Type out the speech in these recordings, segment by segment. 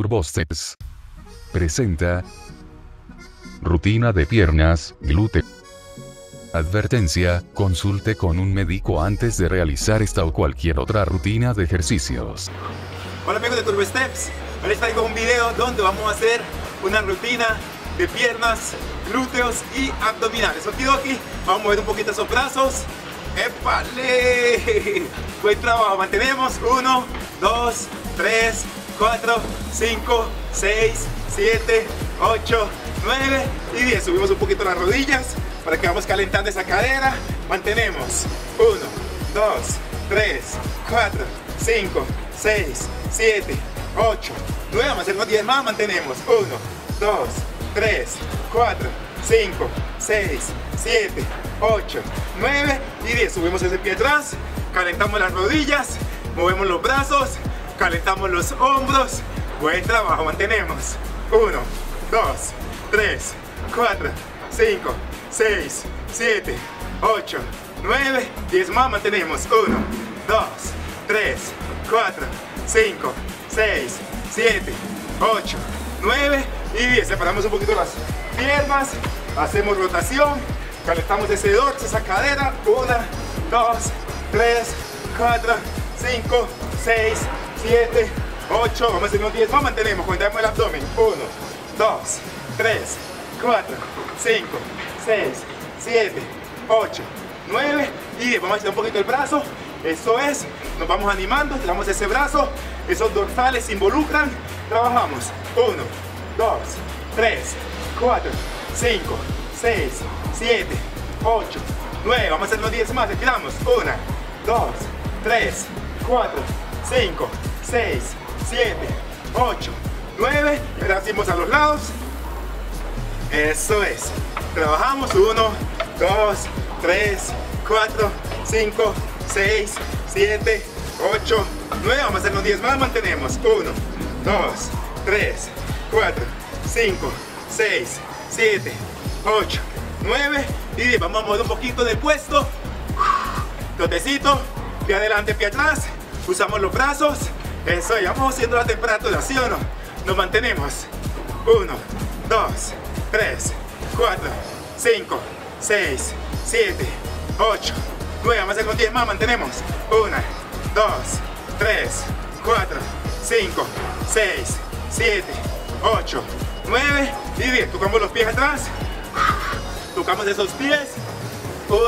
Turbo Steps. Presenta rutina de piernas, glúteo. Advertencia: consulte con un médico antes de realizar esta o cualquier otra rutina de ejercicios. Hola amigos de Turbo Steps, ahora les traigo un video donde vamos a hacer una rutina de piernas, glúteos y abdominales. Okidoki, vamos a mover un poquito esos brazos. ¡Épale! Buen trabajo, mantenemos. 1, 2, 3, 4, 5, 6, 7, 8, 9 y 10. Subimos un poquito las rodillas para que vamos calentando esa cadera. Mantenemos. 1, 2, 3, 4, 5, 6, 7, 8, 9. Vamos a hacer unos 10 más. Mantenemos. 1, 2, 3, 4, 5, 6, 7, 8, 9 y 10. Subimos ese pie atrás, calentamos las rodillas, movemos los brazos, calentamos los hombros. Buen trabajo, mantenemos. 1, 2, 3, 4, 5, 6, 7, 8, 9, 10 más. Mantenemos. 1, 2, 3, 4, 5, 6, 7, 8, 9 y 10. Separamos un poquito las piernas, hacemos rotación. Calentamos ese dorso, esa cadera. 1, 2, 3, 4, 5, 6, 7, 8. Vamos a hacer unos 10 más. Mantenemos, contamos el abdomen. 1, 2, 3, 4, 5, 6, 7, 8, 9 y 10. Vamos a echar un poquito el brazo. Eso es. Nos vamos animando. Tiramos ese brazo. Esos dorsales se involucran. Trabajamos. 1, 2, 3, 4, 5, 6, 7, 8, 9, vamos a hacer los 10 más, estiramos, 1, 2, 3, 4, 5, 6, 7, 8, 9, hacemos a los lados, eso es, trabajamos, 1, 2, 3, 4, 5, 6, 7, 8, 9, vamos a hacer los 10 más, mantenemos, 1, 2, 3, 4, 5, 6, 7, 8, 9 y 10. Vamos a mover un poquito de puesto. Trotecito, pie adelante, pie atrás. Usamos los brazos. Eso, ya vamos haciendo la temperatura, ¿sí o no? Nos mantenemos. 1, 2, 3, 4, 5, 6, 7, 8, 9. Vamos a hacer con 10 más, mantenemos. 1, 2, 3, 4, 5, 6, 7, 8, 9 y 10. Tocamos los pies atrás. Tocamos esos pies. 1,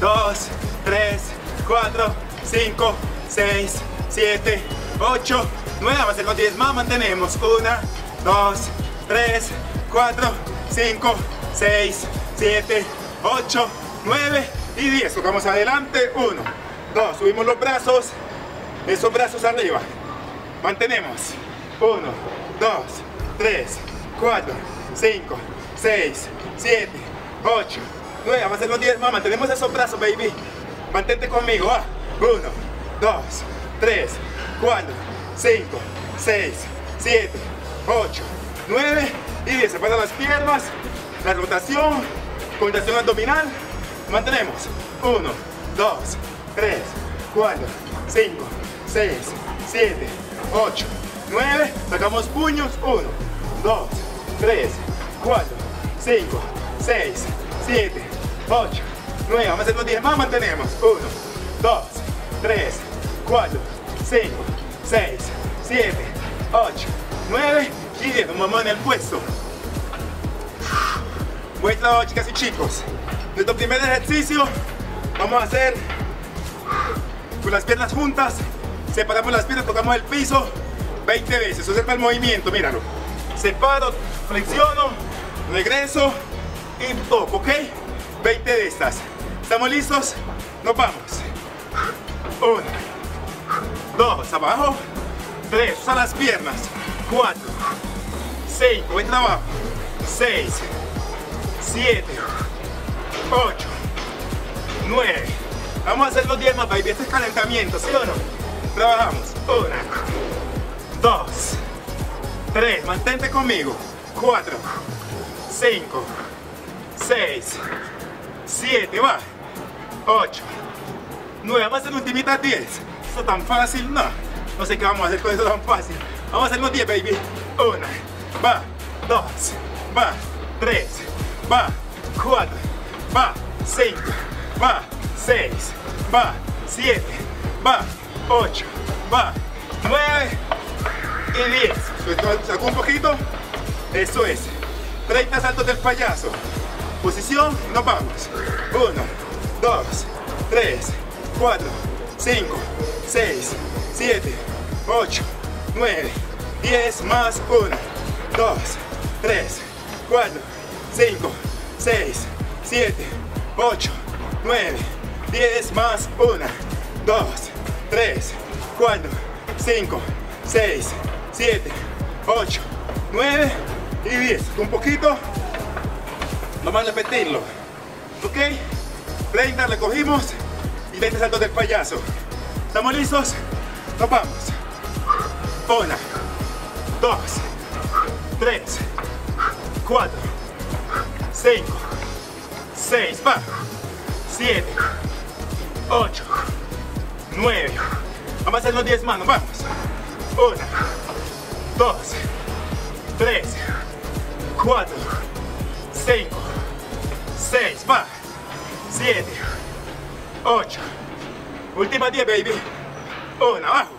2, 3, 4, 5, 6, 7, 8, 9. Vamos a hacer los 10 más. Mantenemos. 1, 2, 3, 4, 5, 6, 7, 8, 9 y 10. Tocamos adelante. 1, 2. Subimos los brazos. Esos brazos arriba. Mantenemos. 1, 2, 3, 4, 5, 6, 7, 8, 9, vamos a hacer los 10 más, mantenemos esos brazos, baby, mantente conmigo, 1, 2, 3, 4, 5, 6, 7, 8, 9 y 10, separa las piernas, la rotación, contracción abdominal, mantenemos, 1, 2, 3, 4, 5, 6, 7, 8, 9, sacamos puños, 1, 2, 3, 4, 5, 6, 7, 8, 9, vamos a hacer los 10 más, mantenemos, 1, 2, 3, 4, 5, 6, 7, 8, 9 y 10, nos vamos en el puesto. Buen trabajo, chicas y chicos. Nuestro primer ejercicio vamos a hacer con las piernas juntas, separamos las piernas, tocamos el piso 20 veces, observa el movimiento, míralo, separo, flexiono, regreso y toco, ¿ok? 20 de estas. ¿Estamos listos? Nos vamos. 1, 2, abajo. 3, usa las piernas. 4, 5, buen trabajo. 6, 7, 8, 9. Vamos a hacer los 10 más, baby. Este es calentamiento, ¿sí o no? Trabajamos. 1, 2, 3, mantente conmigo. 4, 5, 6, 7, va, 8, 9, vamos a hacer ultimita 10, eso tan fácil, no sé qué vamos a hacer con eso tan fácil, Vamos sair no dia, baby. 1, 2, 3, 4, 5, 6, 7, 8, 9 y 10. Sacó un poquito. Eso es. 30 saltos del payaso. Posición y nos vamos. 1, 2, 3, 4, 5, 6, 7, 8, 9, 10 más 1, 2, 3, 4, 5, 6, 7, 8, 9, 10 más 1, 2, 3, 4, 5, 6, 7, 8, 9 y 10. Un poquito, nomás repetirlo, ¿ok? 30 recogimos y 20 saltos del payaso. ¿Estamos listos? Nos vamos. 1, 2, 3, 4, 5, 6, 7, 8, 9. Vamos a hacer unos 10 manos, vamos. 1, 2, 3, 4, 5, 6, 7, 8. Última 10, baby. 1, abajo.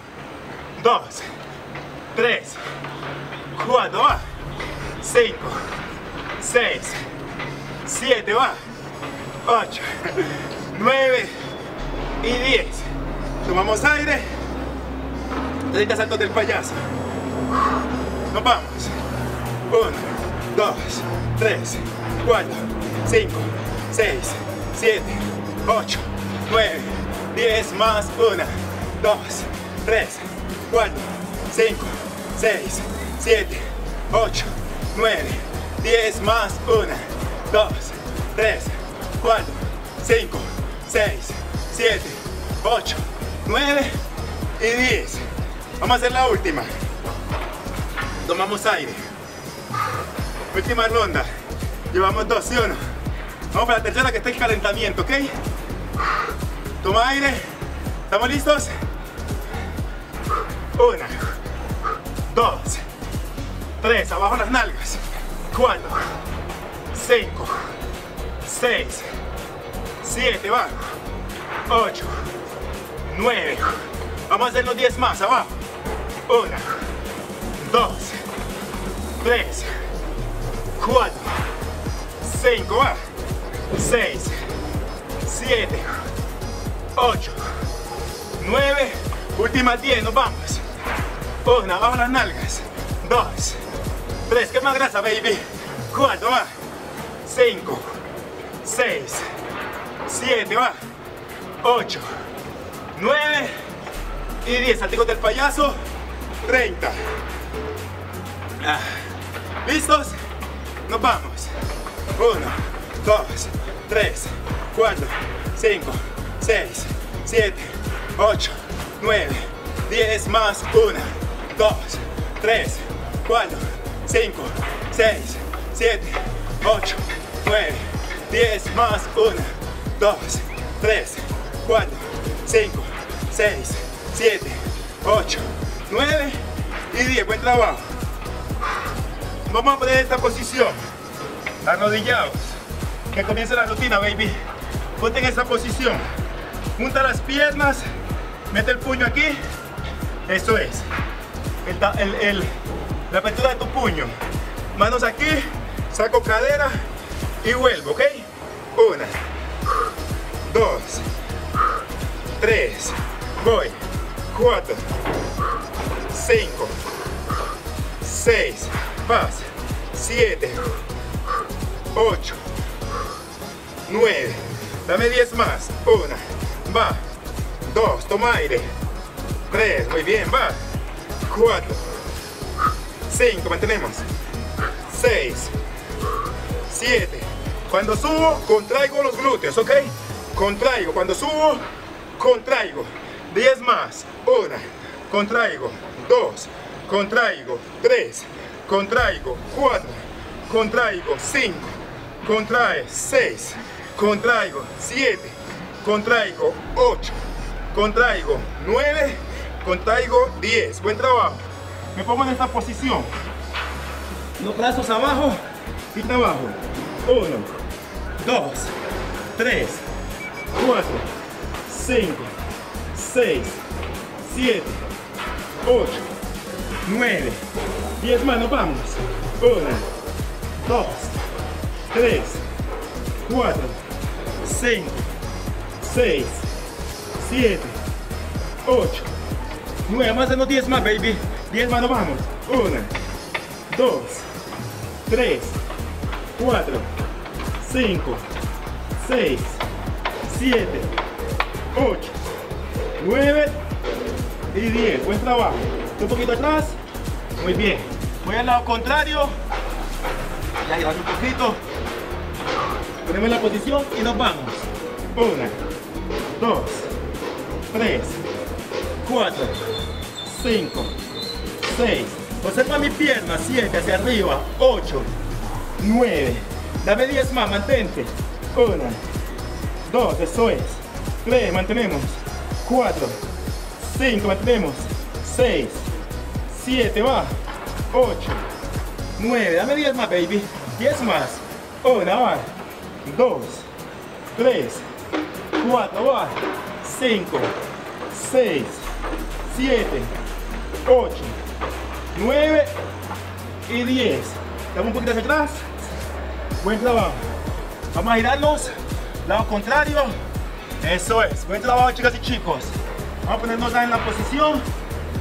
2, 3, 4, va. 5, 6, 7, va. 8, 9 y 10. Tomamos aire. 30 saltos del payaso. Nos vamos. 1, 2, 3, 4, 5, 6, 7, 8, 9, 10 más 1, 2, 3, 4, 5, 6, 7, 8, 9, 10 más 1, 2, 3, 4, 5, 6, 7, 8, 9 y 10. Vamos a hacer la última. Tomamos aire. Última ronda. Llevamos 2, ¿sí o no? Vamos para la tercera, que está en calentamiento, ¿ok? Toma aire. ¿Estamos listos? 1, 2, 3, abajo las nalgas. 4, 5, 6, 7, abajo. 8, 9. Vamos a hacer los 10 más, abajo. 1, 2, 3, 4, 5, va. 6, 7, 8, 9. Últimas 10, nos vamos. 1, abajo las nalgas. 2, 3, que más grasa, baby. 4, va. 5, 6, 7, va. 8, 9 y 10. Salticos del payaso. 30. ¿Listos? Nos vamos. 1, 2, 3, 4, 5, 6, 7, 8, 9, 10 más 1, 2, 3, 4, 5, 6, 7, 8, 9, 10 más 1, 2, 3, 4, 5, 6, 7, 8, 9 y 10. Buen trabajo. Vamos a poner esta posición, arrodillados, que comience la rutina, baby. Ponte en esa posición, junta las piernas, mete el puño aquí, eso es, la apertura de tu puño, manos aquí, saco cadera y vuelvo, ¿ok? 1, 2, 3, voy, 4, 5, 6, más 7, 8, 9. Dame 10 más. 1, va. 2, toma aire. 3, muy bien, va. 4, 5, mantenemos. 6, 7. Cuando subo, contraigo los glúteos, ¿ok? Contraigo, cuando subo, contraigo. 10 más. 1, contraigo. 2, contraigo. 3, contraigo. 4, contraigo. 5, contrae. 6, contraigo. 7, contraigo. 8, contraigo. 9, contraigo. 10. Buen trabajo. me pongo en esta posición, los brazos abajo y trabajo. 1, 2, 3, 4, 5, 6, 7, 8, 9, 10 manos, vamos. 1, 2, 3, 4, 5, 6, 7, 8, 9, más de los 10 más, baby. 10 manos, vamos. 1, 2, 3, 4, 5, 6, 7, 8, 9 y 10. Buen trabajo. Un poquito atrás. Muy bien. Voy al lado contrario. Ya llevas un poquito. Ponemos la posición y nos vamos. 1, 2, 3, 4, 5, 6. Observa mi pierna, 7 hacia arriba, 8, 9. Dame 10 más, mantente. 1, 2, eso es. 3, mantenemos. 4, 5, mantenemos. 6, 7, va. 8, 9, dame 10 más, baby. 10 más. 1, va. 2, 3, 4, va. 5, 6, 7, 8, 9 y 10. Dame un poquito hacia atrás. Buen trabajo. Vamos a girarnos, lado contrario. Eso es, buen trabajo, chicas y chicos. Vamos a ponernos en la posición.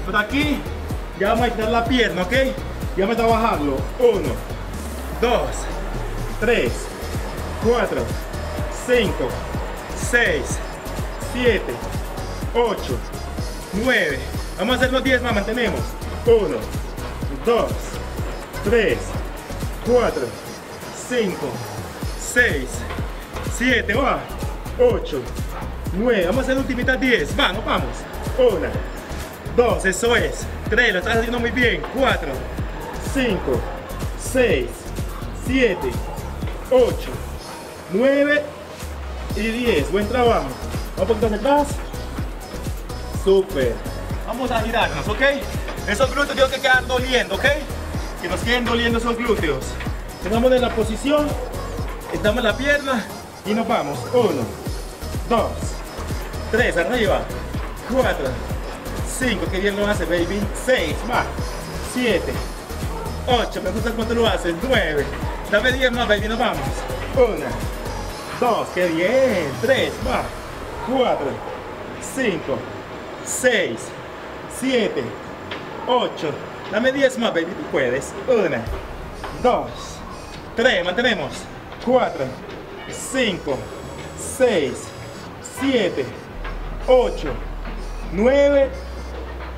Por aquí, ya vamos a estirar la pierna, ¿ok? Ya vamos a trabajarlo. 1, 2, 3, 4, 5, 6, 7, 8, 9. Vamos a hacer los 10 más, mantenemos. 1, 2, 3, 4, 5, 6, 7, va. 8, 9. Vamos a hacer la ultimita 10. Vamos, vamos. 1, 2, eso es. 3, lo estás haciendo muy bien. 4, 5, 6, 7, 8, 9 y 10. Buen trabajo. Vamos un poquito hacia atrás. Súper. Vamos a girarnos, ¿ok? Esos glúteos tienen que quedar doliendo, ¿ok? Que nos queden doliendo esos glúteos. Estamos en la posición, estamos en la pierna y nos vamos. 1, 2, 3, arriba. 4, 5, que bien lo hace, baby. 6, más. 7, 8, me gusta cuánto lo haces. 9, dame 10 más, baby, nos vamos. 1, 2, que bien. 3, más. 4, 5, 6, 7, 8. Dame 10 más, baby, tú puedes. 1, 2, 3, mantenemos. 4, 5, 6, 7, 8, 9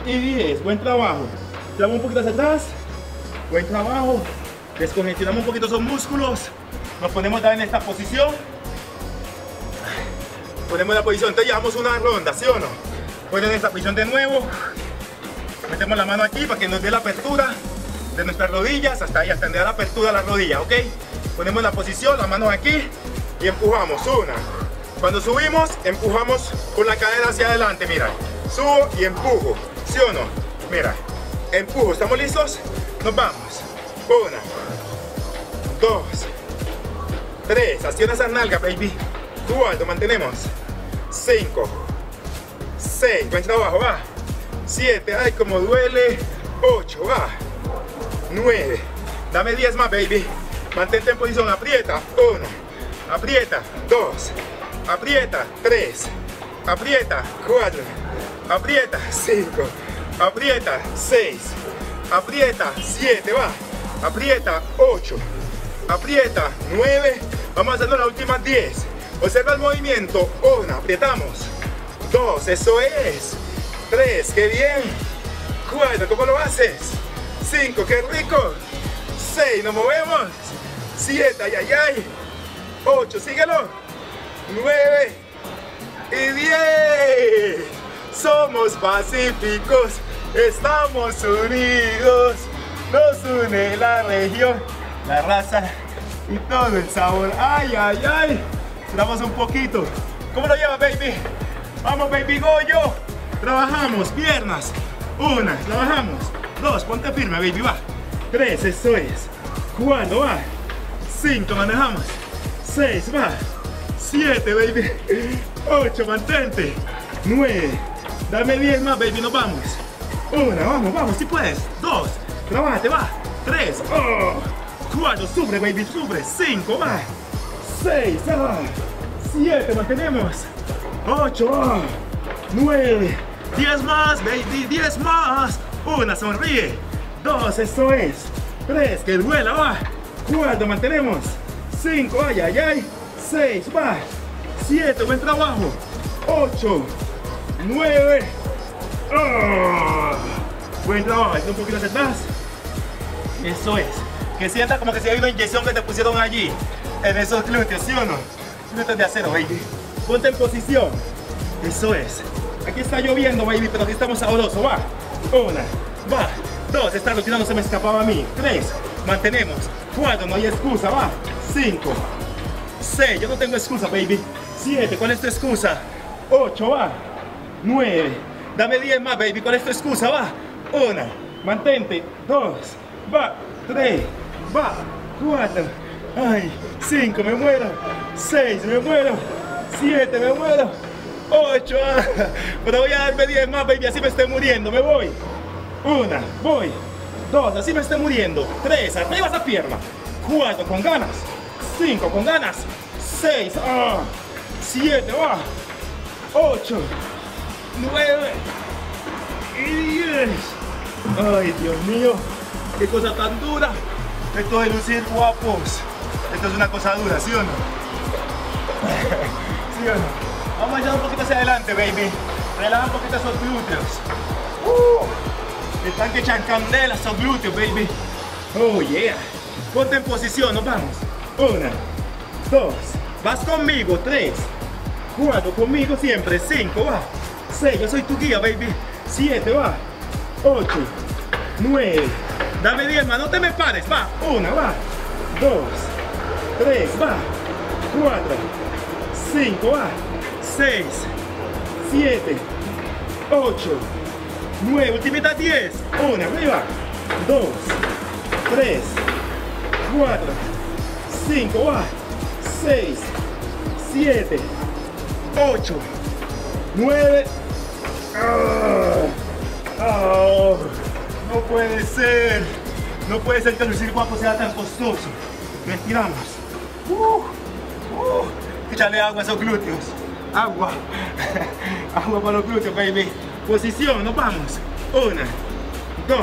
y 10. Buen trabajo. Tiramos un poquito hacia atrás. Buen trabajo. Descongestionamos un poquito esos músculos. Nos ponemos en esta posición. Ponemos la posición. Entonces llevamos una ronda, ¿sí o no? Ponemos en esta posición de nuevo. Metemos la mano aquí para que nos dé la apertura de nuestras rodillas, hasta ahí, hasta donde da la apertura de la rodilla, ¿ok? Ponemos la posición, las manos aquí y empujamos, una. Cuando subimos, empujamos con la cadera hacia adelante, mira. Subo y empujo, ¿sí o no? Mira, empujo, ¿estamos listos? Nos vamos. 1, 2, 3, acciona esa nalga, baby. Tú alto, mantenemos. 5, 6, buen trabajo, va. 7, ay, como duele. 8, va. 9, dame 10 más, baby. Mantente en posición, aprieta. 1, aprieta. 2, aprieta. 3, aprieta. 4, aprieta. 5, aprieta. 6, aprieta. 7, va. Aprieta. 8, aprieta. 9, vamos haciendo las últimas 10. Observa el movimiento. 1, apretamos. 2, eso es. 3, qué bien. 4, ¿cómo lo haces? 5, qué rico. 6, nos movemos. 7, ay, ay, ay. 8, síguelo. 9 y 10. Somos pacíficos, estamos unidos. Nos une la región, la raza y todo el sabor. Ay, ay, ay. Tiramos un poquito. ¿Cómo lo llevas, baby? Vamos, baby Goyo. Trabajamos, piernas. 1, trabajamos. 2, ponte firme, baby, va. 3, eso es. 4, va. 5, manejamos. 6, va. 7, baby. 8, mantente. 9, dame 10 más, baby, nos vamos. 1, vamos, vamos, si puedes. 2, trabajate, va. 3, oh. 4, sube, baby, sube. 5, va. 6, ah. 7, mantenemos. 8, ah. 9, 10 más, baby, 10 más. 1, sonríe. 2, eso es. 3, que duela, va. 4, mantenemos. 5, ay, ay, ay. 6, va. 7, buen trabajo. 8, 9, oh. Buen trabajo, un poquito hacia atrás. Eso es. Que sienta como que si hay una inyección que te pusieron allí, en esos glúteos, ¿sí o no? Glúteos de acero, baby. Ponte en posición. Eso es. Aquí está lloviendo, baby, pero aquí estamos sabrosos, va. 1, va. 2, esta rutina no se me escapaba a mí. 3, mantenemos. 4, no hay excusa, va. 5, 6, yo no tengo excusa, baby. 7, ¿cuál es tu excusa? 8, va. 9, dame 10 más, baby, ¿cuál es tu excusa? Va. 1, mantente. 2, va. 3, va. 4, ay. 5, me muero. 6, me muero. 7, me muero. 8, ah. Pero voy a darme 10 más, baby, así me estoy muriendo, me voy. 1, voy. 2, así me estoy muriendo. 3, arriba esa pierna. 4, con ganas. 5, con ganas. 6, ah. 7, va. 8, 9 y 10. Ay, Dios mío, qué cosa tan dura. Esto de lucir guapos. Esto es una cosa dura, ¿sí o no? ¿Sí o no? Vamos a echar un poquito hacia adelante, baby. Relaja un poquito esos glúteos. Están que echan candela esos glúteos, baby. Oh, yeah. Ponte en posición, nos vamos. 1, 2. Vas conmigo. 3. 4, conmigo siempre. 5, va. 6, yo soy tu guía, baby. 7, va. 8, 9, dame 10 más, no te me pares, va. 1, va. 2, 3, va. 4, 5, va. 6, 7, 8, 9, ultimita 10. 1, arriba. 2, 3, 4, 5, va. 6, 7, 8, 9, oh, oh, no puede ser, no puede ser que lucir guapo sea tan costoso. Respiramos, échale agua a esos glúteos, agua, agua para los glúteos, baby. Posición, nos vamos. 1, 2,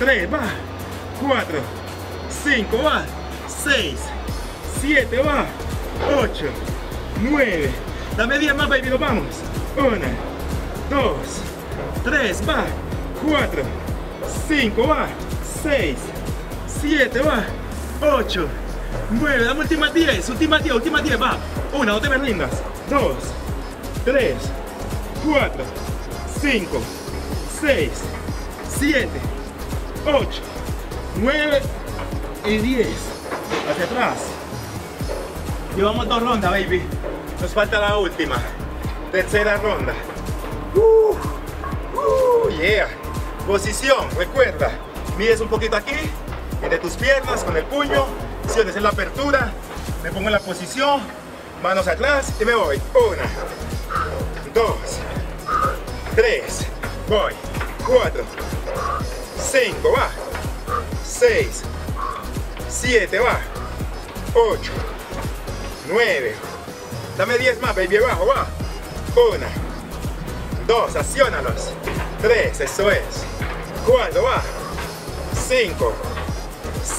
3, va. 4, 5, va. 6, 7, va. 8, 9, dame 10 más, baby, nos vamos. 1, 2, 3, va. 4, 5, va. 6, 7, va. 8, 9, dame últimas 10, últimas 10, últimas 10, va. 1, no te me rindas. 2, 3, 4, 5, 6, 7, 8, 9 y 10. Hacia atrás. Llevamos 2 rondas, baby. Nos falta la última, tercera ronda. Yeah. Posición, recuerda, mides un poquito aquí, entre tus piernas con el puño, si es la apertura, me pongo en la posición, manos atrás y me voy. 1, 2, 3, voy. 4, 5, va. 6, 7, va. 8, 9. Dame 10 más, baby, abajo, va. 1, 2, acciónalos. 3, eso es. 4, va. 5,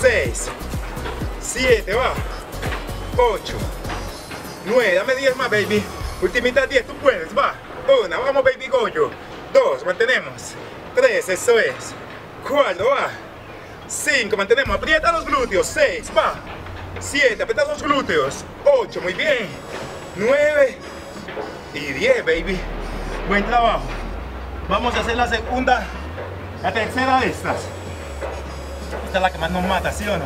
6, 7, va. 8, 9, dame 10 más, baby. Ultimita 10, tú puedes, va. 1, vamos, baby, goyo. 2, mantenemos. 3, eso es. 4, va. 5, mantenemos, aprieta los glúteos. 6, va. 7, aprieta los glúteos. 8, muy bien. 9 y 10, baby. Buen trabajo. Vamos a hacer la segunda, la tercera de estas. Esta es la que más nos mata, ¿sí o no?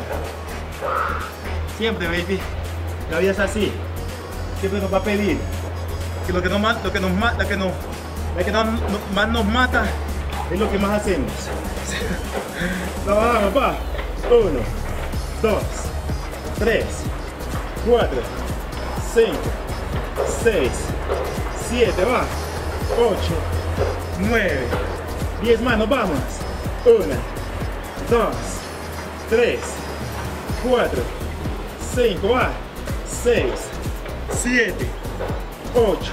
Siempre, baby. La vida es así. Siempre nos va a pedir. Que lo que más nos mata It looking my hands. Então vamos lá, pá. 1, 2, 3, 4, 5, 6, 7, va. 8, 9, 10 manos, vamos. 1, 2, 3, 4, 5, va. 6, 7, 8,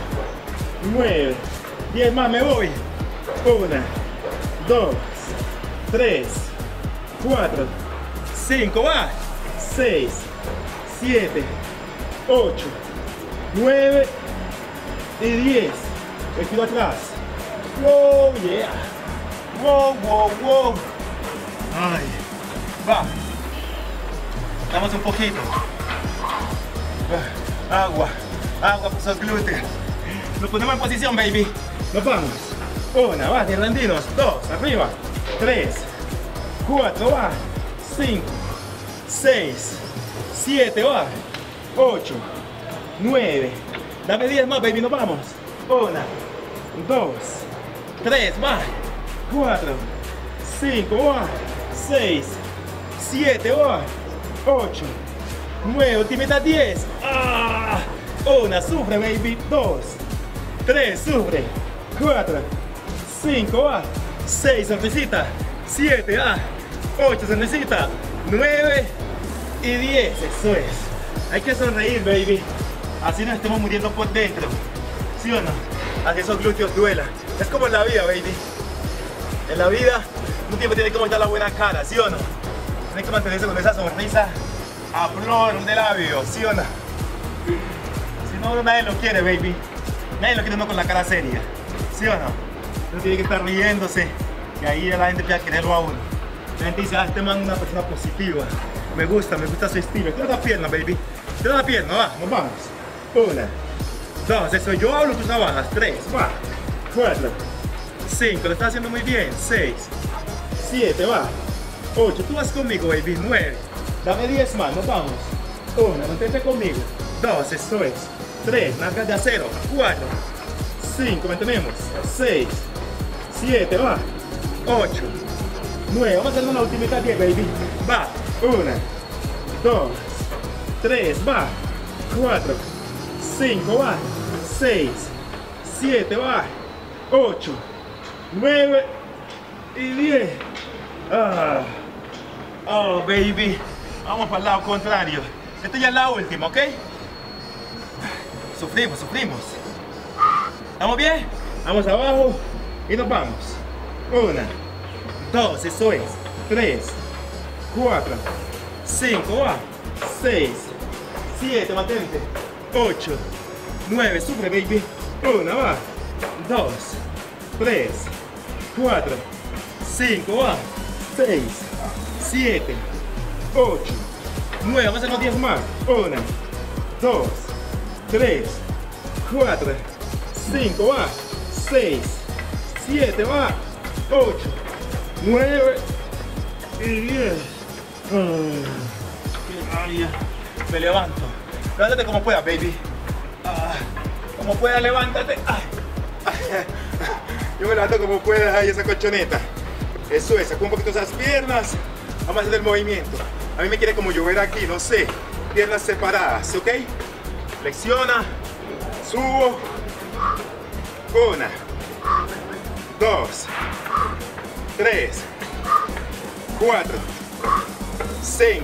9, 10 más, me voy. 1, 2, 3, 4, 5, va. 6, 7, 8, 9 y 10. Me quedo atrás. Wow, yeah. Wow, wow, wow. Ay, va. Damos un poquito. Agua, agua para esos glúteos. Nos ponemos en posición, baby. Nos vamos. 1, va, rendidos. 2, arriba. 3, 4, va. 5, 6, 7, va. 8, 9. Dame 10 más, baby, nos vamos. 1, 2, 3, va. 4, 5, va. 6, 7, va. 8, 9, ultimita 10. Ah, 1, sufre, baby. 2, 3, sufre. 4, 5, va. 6, sonrisita. 7, va. 8, sonrisita. 9 y 10. Eso es. Hay que sonreír, baby. Así nos estemos muriendo por dentro. ¿Sí o no? Así esos glúteos duelan. Es como en la vida, baby. En la vida, un tiempo tiene que mostrar la buena cara. ¿Sí o no? Tienes que mantenerse con esa sonrisa a flor de labios, ¿sí o no? Si no, nadie lo quiere, baby. Nadie lo quiere uno con la cara seria, ¿sí o no? Uno tiene que estar riéndose, que ahí la gente empieza a quererlo a uno. La gente dice, ah, este man es una persona positiva. Me gusta su estilo. Tira la pierna, baby. Tira la pierna, va, nos vamos. 1, 2, eso yo hablo, tus navajas. 3, va. 4, 5, lo estás haciendo muy bien. 6, 7, va. 8, tú vas conmigo, baby. 9, dame 10 más, nos vamos. 1, mantente conmigo. 2, eso es. 3, nalgas de acero. 4, 5, mantenemos. 6, 7, va. 8, 9, vamos a hacer una ultimita 10, baby. Va. 1, 2, 3, va. 4, 5, va. 6, 7, va. 8, 9 y 10. Ah. Oh, baby. Vamos para el lado contrario. Esta ya es la última, ¿ok? Sufrimos, sufrimos. ¿Estamos bien? Vamos abajo y nos vamos. 1, 2, eso es. 3, 4, 5, va. 6, 7, mantente. 8, 9, sufre, baby. 1, va. 2, 3, 4, 5, va. 6, 7, 8, 9, vamos a hacer 10 más. 1, 2, 3, 4, 5, va. 6, 7, va. 8, 9 y 10. Me levanto. Levántate como puedas, baby. Como puedas, levántate. Yo me levanto como pueda. Ay, esa colchoneta. Eso es, saco un poquito esas piernas. Vamos a hacer el movimiento. A mí me quiere como llover aquí, no sé. Piernas separadas, ¿ok? Flexiona. Subo. 1, 2, 3, 4, 5,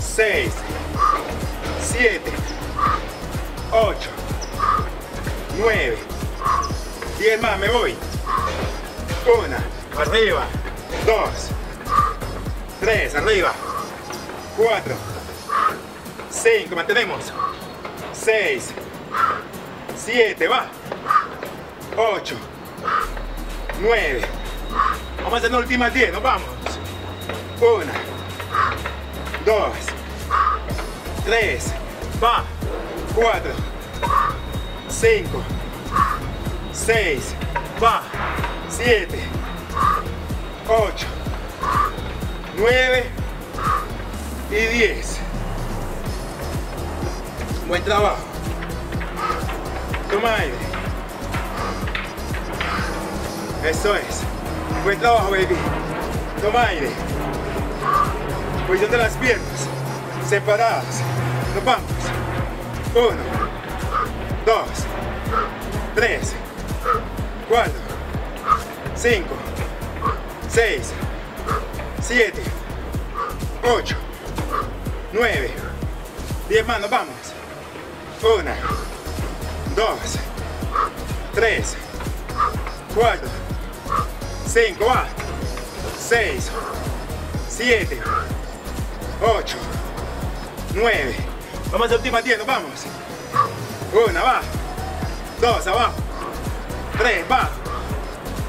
6, 7, 8, 9, 10 más, me voy. 1, arriba. 2, 3, arriba. 4, 5, mantenemos. 6, 7, va. 8, 9. Vamos a hacer las últimas 10, nos vamos. 1, 2, 3, va. 4, 5, 6, va. 7, 8, 9 y 10. Buen trabajo. Toma aire. Eso es. Buen trabajo, baby. Toma aire. Posición de las piernas. Separadas. Nos vamos. 1, 2, 3, 4, 5, 6, 7, 8, 9, 10 más. Nos vamos. 1, 2, 3, 4, 5, 6, 7, 8, 9. Vamos a la última 10, nos vamos. 1, va. 2, abajo. 3, va.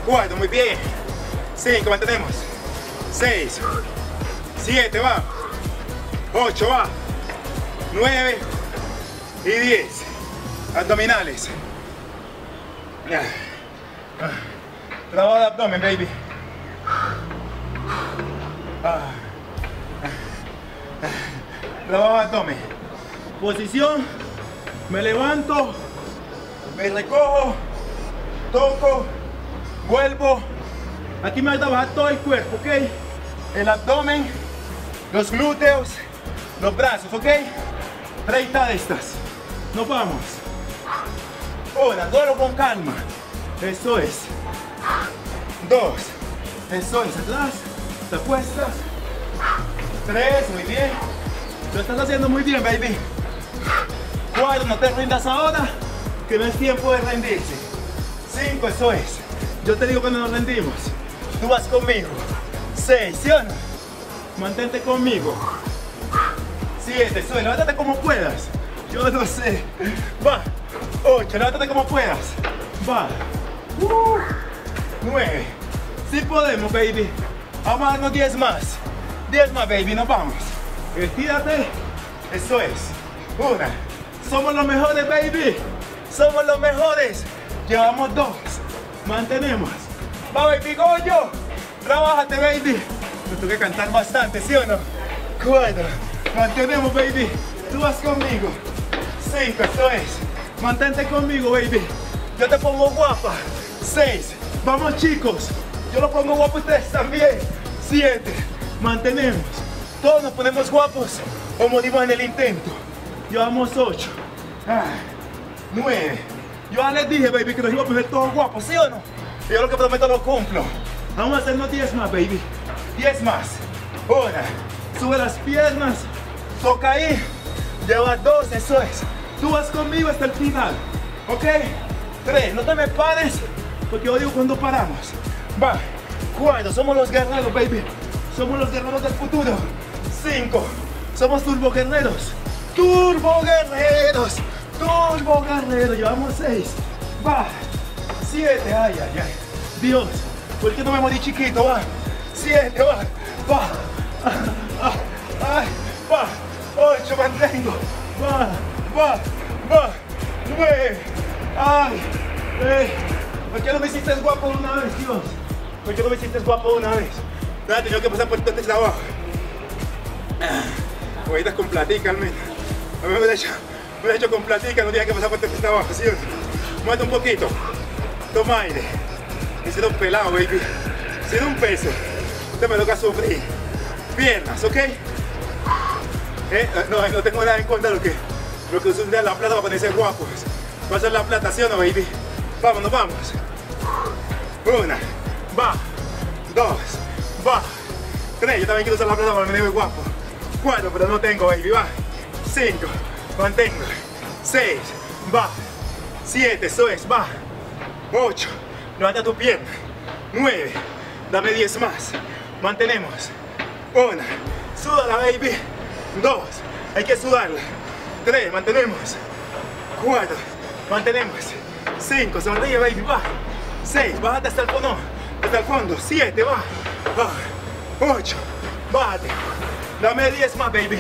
4, muy bien. 5, mantenemos. 6, 7, va. 8, va. 9 y 10. Abdominales. Trabajo de abdomen, baby. Trabajo de abdomen. Posición, me levanto, me recojo, toco, vuelvo. Aquí me voy a trabajar todo el cuerpo, ¿ok? El abdomen, los glúteos, los brazos, ¿ok? 30 de estas. Nos vamos. Una, todo con calma. Eso es. 2. Eso es. Atrás. Te acuestas. 3. Muy bien. Lo estás haciendo muy bien, baby. 4. No te rindas ahora, que no es tiempo de rendirse. 5. Eso es. Yo te digo cuando nos rendimos. Tú vas conmigo. 6. ¿Sí o no? Mantente conmigo. 7. Eso es. Levántate como puedas. Yo no sé. Va. 8. Levántate como puedas. Va. 9. Si podemos, baby. Vamos a darnos 10 más. 10 más, baby. Nos vamos. Estírate. Eso es. 1. Somos los mejores, baby. Somos los mejores. Llevamos 2. Mantenemos. Va, baby, goyo. Trabájate, baby. Nos toca cantar bastante, ¿sí o no? 4. Mantenemos, baby. Tú vas conmigo. 5. Eso es. Mantente conmigo, baby. Yo te pongo guapa. 6. Vamos, chicos. Yo lo pongo guapo, ustedes también. 7. Mantenemos. Todos nos ponemos guapos o morimos en el intento. Llevamos 8. 9. Yo ya les dije, baby, que nos iba a poner todos guapos, ¿sí o no? Yo lo que prometo lo cumplo. Vamos a hacernos 10 más, baby. 10 más. 1. Sube las piernas. Toca ahí. Llevas 2. Eso es. Tú vas conmigo hasta el final. ¿Ok? 3, no te me pares, porque odio cuando paramos. Va. 4, somos los guerreros, baby. Somos los guerreros del futuro. 5, somos turbo guerreros. Turbo guerreros. Turbo guerreros. Llevamos 6. Va. 7, ay, ay, ay. Dios, ¿por qué no me morí chiquito? Va. 7, va. Va. Ay, ay, va. 8, mantengo. Va, va, va. 9. Ay, ¿por qué no me hiciste guapo una vez, Dios? ¿Por qué no me hiciste guapo una vez? Nada, tengo que pasar por todo este trabajo. Ahorita con platica, al menos. A mí me lo he hecho con platica, no tenía que pasar por todo este trabajo, ¿sí? Muévete un poquito. Toma aire. Me hicieron pelado, baby. Sin un peso. Te me toca sufrir. Piernas, ¿ok? No tengo nada en contra de lo que usan de la plata para ponerse guapos. Va a ser la plata, ¿sí o no, baby? Vámonos, vamos. 1, va. 2, va. 3, yo también quiero usar la plata para ponerme guapo. 4, pero no tengo, baby, va. 5, mantengo. 6, va. 7, eso es, va. 8, levanta tu pierna. 9, dame 10 más. Mantenemos. 1, súdala, baby. 2, hay que sudarla. 3, mantenemos. 4, mantenemos. 5, sonríe, baby, va. 6, bájate hasta el fondo. 7, va. 8, bájate. Dame 10 más, baby.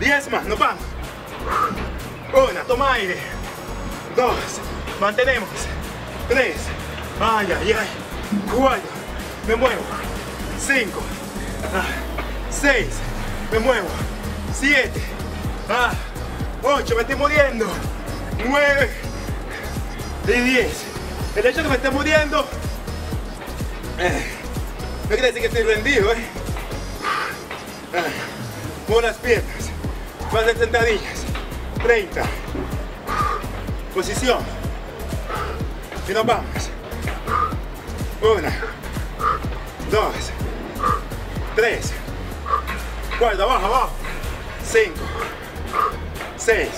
10 más, nos vamos. 1, toma aire. 2, mantenemos. 3, ay, ay, ay. 4, me muevo. 5, 6, me muevo. 7, 8, me estoy muriendo. 9 y 10. El hecho de que me esté muriendo Me parece que estoy rendido, ¿eh? Buenas piernas. Voy a hacer sentadillas. 30. Posición. Y nos vamos. 1, 2, 3, 4, abajo, abajo. 5, 6,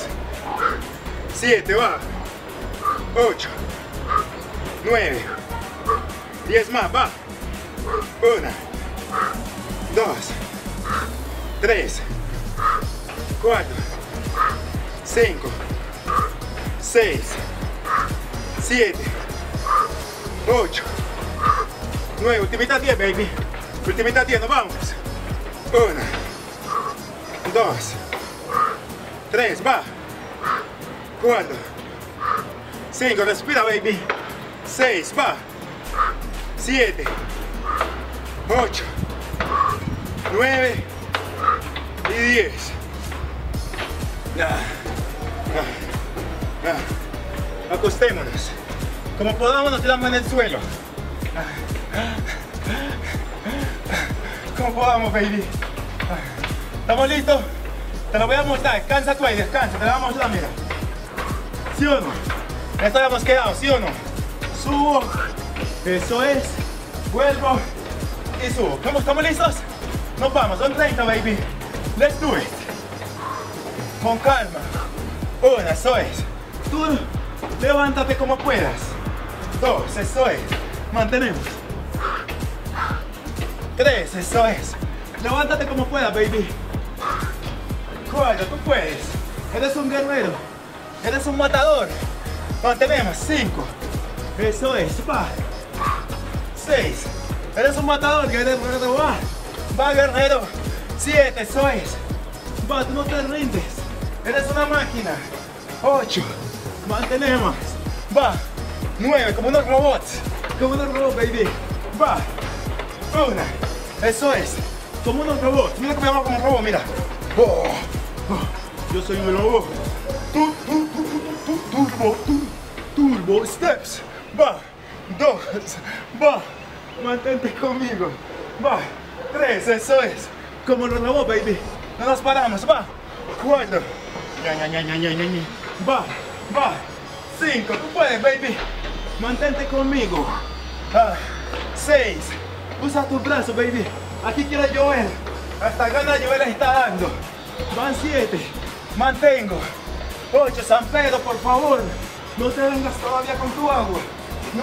7, va. 8, 9, 10 más, va. 1, 2, 3, 4, 5, 6, 7, 8, 9, ultimita 10, baby. Ultimita 10, nos vamos. 1, 2, 3, va. 4, 5, respira, baby. 6, va. 7, 8, 9 y 10. Acostémonos. Como podamos nos tiramos en el suelo. Como podamos, baby. ¿Estamos listos? Te lo voy a mostrar. Descansa tú ahí, descansa. Te lo voy a mostrar, mira. ¿Sí o no? Esto ya hemos quedado, ¿sí o no? Subo. Eso es. Vuelvo. Y subo. ¿Estamos listos? Nos vamos. Son 30, baby. Let's do it. Con calma. Una, eso es. Tú levántate como puedas. 2, eso es. Mantenemos. 3, eso es. Levántate como puedas, baby. 4, tú puedes. Eres un guerrero. Eres un matador. Mantenemos. 5, eso es. Va. 6, eres un matador, guerrero. Va. Va, guerrero. 7, eso es. Va, tú no te rindes. Eres una máquina. 8, mantenemos. Va. 9, como unos robots. Como unos robots, baby. Va. 1, eso es. Como unos robots. Mira cómo me llamo como robot, mira. Oh, oh. Yo soy un robot. Turbo Steps. Va. 2, va. Mantente conmigo. Va. 3, eso es. Como los robots, baby. No nos paramos. Va. 4. Va. Va. 5. Tú puedes, baby. Mantente conmigo. 6. Usa tus brazos, baby. Aquí quiero llover. Hasta ganas de llover les está dando. Van 7. Mantengo. 8. San Pedro, por favor. No te vengas todavía con tu agua.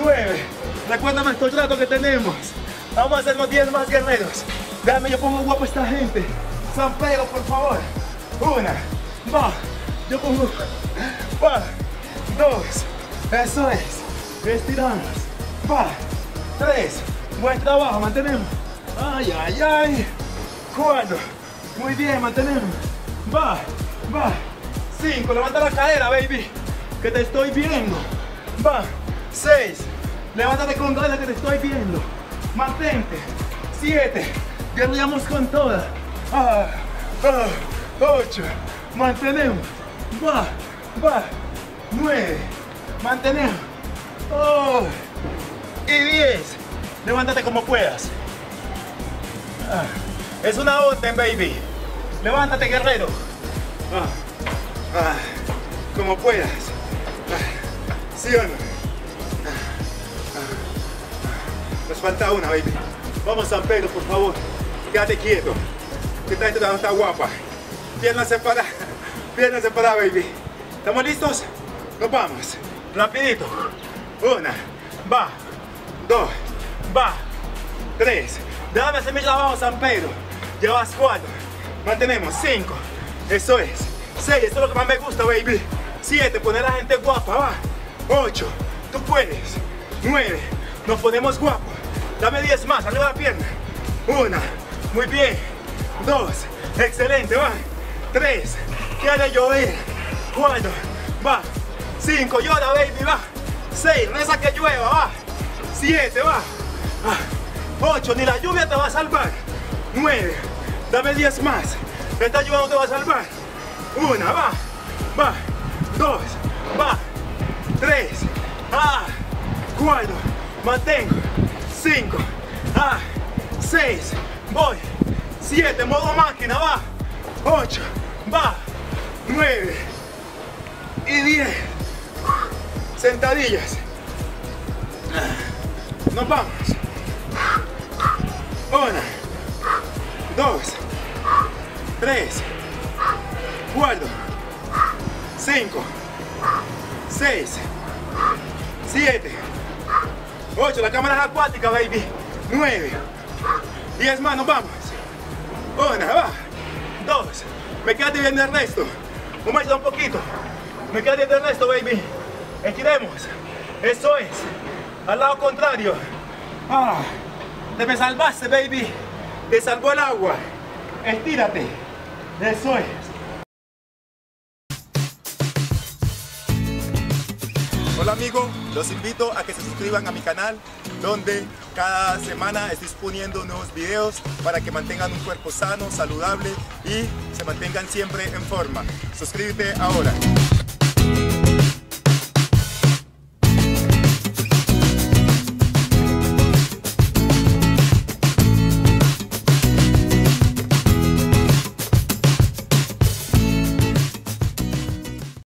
9. Recuérdame estos tratos que tenemos. Vamos a hacernos 10 más, guerreros. Dame, yo pongo guapo a esta gente. San Pedro, por favor. 1. Va. Yo pongo. Va. 2. Eso es. Estiramos. Va. 3. Buen trabajo, mantenemos. Ay, ay, ay. 4. Muy bien, mantenemos. Va, va. 5. Levanta la cadera, baby. Que te estoy viendo. Va. 6. Levántate con ganas que te estoy viendo. Mantente. 7. Guerreamos con toda. 8. Mantenemos. Va, va. 9. Mantenemos. Oh. Y 10. Levántate como puedas. Es una orden, baby. Levántate, guerrero. Como puedas. ¿Sí o no? Nos falta una, baby. Vamos, San Pedro, por favor. Quédate quieto. Que esta gente no está guapa. Piernas separadas. Piernas separadas, baby. ¿Estamos listos? Nos vamos. Rapidito. 1. Va. 2. Va. 3. Déjame hacer mi trabajo, San Pedro. Llevas 4. Mantenemos. 5. Eso es. 6. Eso es lo que más me gusta, baby. 7. Poner a la gente guapa. Va. 8. Tú puedes. 9. Nos ponemos guapos. Dame 10 más. Arriba la pierna. 1. Muy bien. 2. Excelente. Va. 3. Quiere llover. 4. Va. 5. Llora, baby. Va. 6. Reza que llueva. Va. 7. Va. 8, ni la lluvia te va a salvar. 9, dame 10 más. Esta lluvia no te va a salvar. 1, va, va. 2, va. 3, 4, mantengo. 5, 6, voy, 7, modo máquina, va, 8, va, 9 y 10, sentadillas, nos vamos, 1, 2, 3, 4, 5, 6, 7, 8, la cámara es acuática, baby, 9, 10 manos, vamos, 1, va, 2, me quedate viendo el resto, vamos a ayudar un poquito, me quedate viendo el resto, baby, estiremos, eso es, al lado contrario, ah, te me salvaste, baby, te salvó el agua, estírate, eso es. Hola amigos, los invito a que se suscriban a mi canal donde cada semana estoy poniendo nuevos videos para que mantengan un cuerpo sano, saludable y se mantengan siempre en forma. Suscríbete ahora.